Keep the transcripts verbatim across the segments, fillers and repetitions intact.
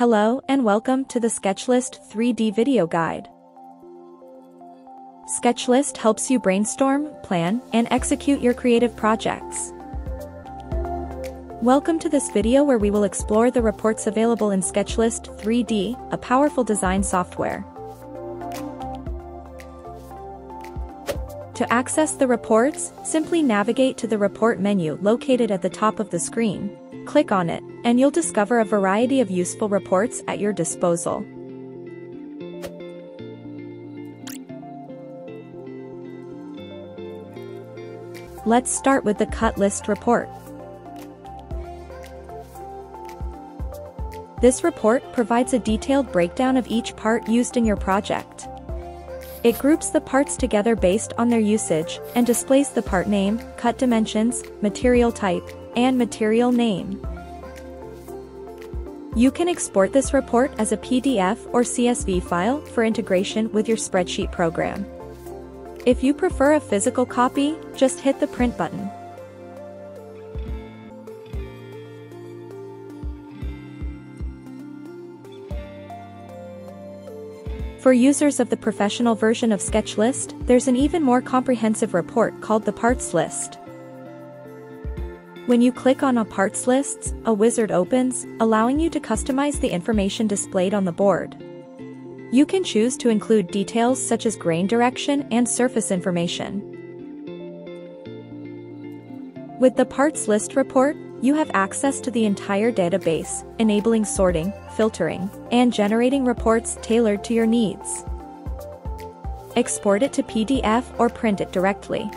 Hello and welcome to the SketchList three D video guide. SketchList helps you brainstorm, plan, and execute your creative projects. Welcome to this video where we will explore the reports available in SketchList three D, a powerful design software. To access the reports, simply navigate to the report menu located at the top of the screen. Click on it, and you'll discover a variety of useful reports at your disposal. Let's start with the cut list report. This report provides a detailed breakdown of each part used in your project. It groups the parts together based on their usage, and displays the part name, cut dimensions, material type, and material name. You can export this report as a P D F or C S V file for integration with your spreadsheet program. If you prefer a physical copy, just hit the print button. For users of the professional version of SketchList, there's an even more comprehensive report called the Parts List. When you click on a Parts List, a wizard opens, allowing you to customize the information displayed on the board. You can choose to include details such as grain direction and surface information. With the Parts List report, you have access to the entire database, enabling sorting, filtering, and generating reports tailored to your needs. Export it to P D F or print it directly.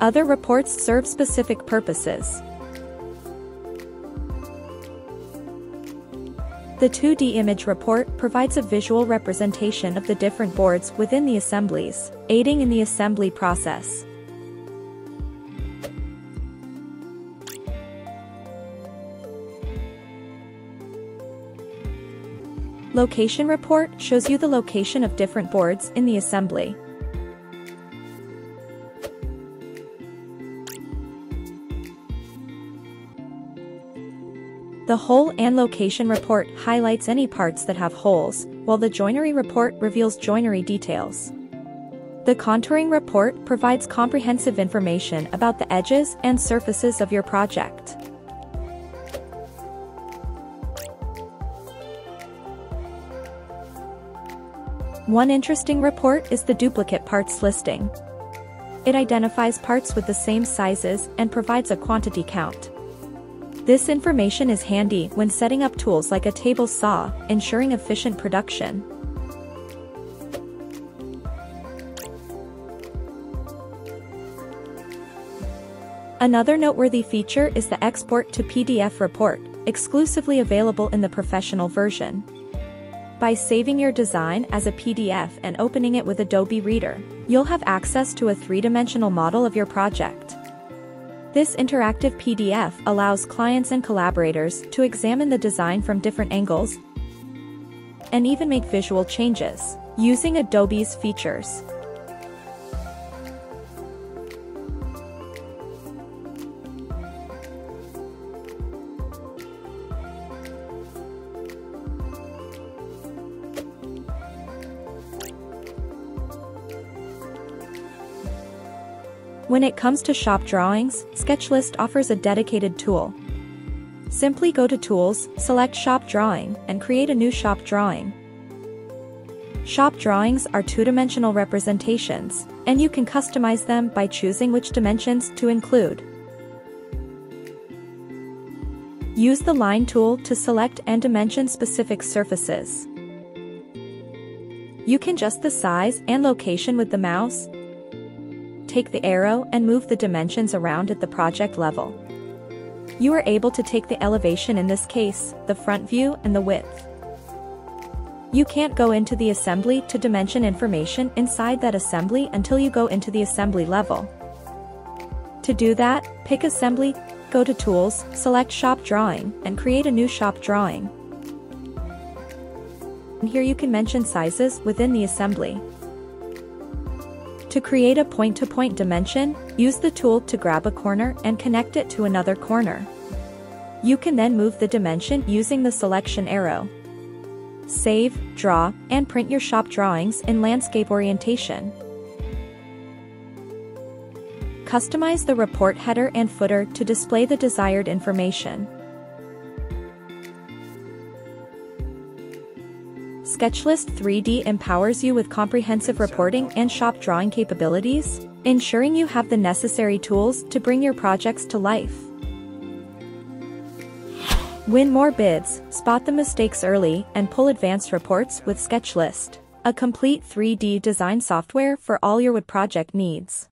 Other reports serve specific purposes. The two D image report provides a visual representation of the different boards within the assemblies, aiding in the assembly process. Location report shows you the location of different boards in the assembly. The hole and location report highlights any parts that have holes, while the joinery report reveals joinery details. The contouring report provides comprehensive information about the edges and surfaces of your project. One interesting report is the duplicate parts listing. It identifies parts with the same sizes and provides a quantity count. This information is handy when setting up tools like a table saw, ensuring efficient production. Another noteworthy feature is the Export to P D F report, exclusively available in the professional version. By saving your design as a P D F and opening it with Adobe Reader, you'll have access to a three-dimensional model of your project. This interactive P D F allows clients and collaborators to examine the design from different angles and even make visual changes using Adobe's features. When it comes to shop drawings, SketchList offers a dedicated tool. Simply go to Tools, select Shop Drawing, and create a new shop drawing. Shop drawings are two-dimensional representations, and you can customize them by choosing which dimensions to include. Use the Line tool to select and dimension specific surfaces. You can adjust the size and location with the mouse. Take the arrow and move the dimensions around at the project level. You are able to take the elevation, in this case, the front view and the width. You can't go into the assembly to dimension information inside that assembly until you go into the assembly level. To do that, pick Assembly, go to Tools, select Shop Drawing, and create a new shop drawing. And here you can mention sizes within the assembly. To create a point-to-point dimension, use the tool to grab a corner and connect it to another corner. You can then move the dimension using the selection arrow. Save, draw, and print your shop drawings in landscape orientation. Customize the report header and footer to display the desired information. SketchList three D empowers you with comprehensive reporting and shop drawing capabilities, ensuring you have the necessary tools to bring your projects to life. Win more bids, spot the mistakes early, and pull advanced reports with SketchList, a complete three D design software for all your wood project needs.